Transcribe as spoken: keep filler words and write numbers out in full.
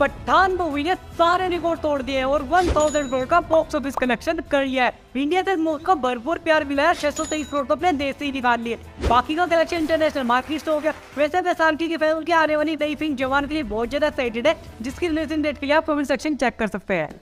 Pathan movie ने सारे record तोड़ दिए और एक हज़ार करोड़ का बॉक्स ऑफिस कलेक्शन कर लिया है। इंडिया से मूवी को भरपूर प्यार मिला है। छह सौ तेईस करोड़ तो अपने देश से ही निकाल लिए, बाकी का कलेक्शन इंटरनेशनल मार्केट से हो गया। वैसे बैसाखी की फिल्म की आने वाली नई फिल्म जवान के लिए बहुत ज्यादा एक्साइटेड है, जिसकी रिलीज डेट के लिए आप कमेंट सेक्शन चेक कर सकते हैं।